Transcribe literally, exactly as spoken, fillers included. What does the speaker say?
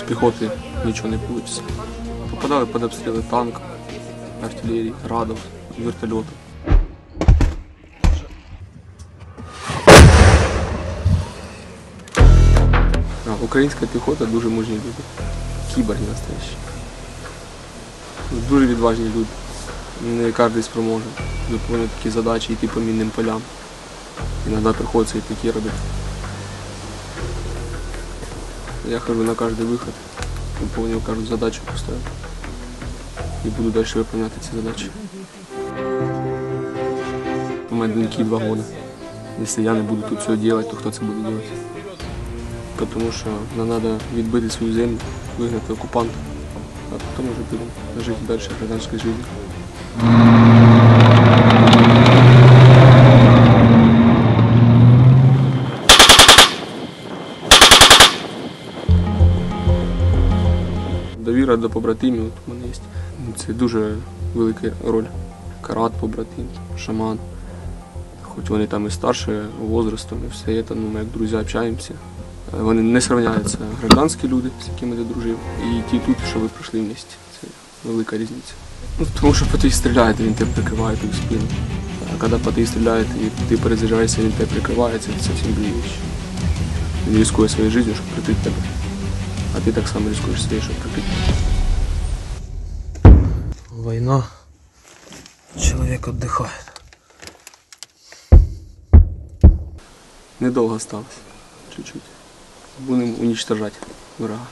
С пехоты ничего не получится. Попадали под обстрелы танков, артиллерии, радов, вертолетов. А, українська піхота дуже мужні люди, кіборги настоящі. Дуже відважні люди, не кожен спроможе виконувати такі задачі, йти по мінним полям. Іноді приходиться і такі робити. Я хожу на каждый выход, выполнил каждую задачу, поставил и буду дальше выполнять эти задачи. У меня доньки два года. Если я не буду тут все делать, то кто это будет делать? Потому что нам надо отбить свою землю, выгнать оккупанта, а потом уже будем жить дальше в гражданской жизни. Довіра до побратимів у мене є. Це дуже велика роль. Карат побратим, шаман. Хоч вони там і старше возрастом, і все це, ну, ми як друзі общаємося. Вони не сравняються гражданські люди, з якими ти дружив, і ті тут, що ви пройшли вместе. Це велика різниця. Ну, тому що по тобі стріляють, він тебе прикриває в спину. А коли по тобі стріляють і ти перезаряджаєшся, він тебе прикриває, це зовсім ближче. Він ризикує своєю життю, щоб прикрити тебе. А ты так сам рискуешь себе, чтобы купить. Война. Человек отдыхает. Недолго осталось. Чуть-чуть. Будем уничтожать врага.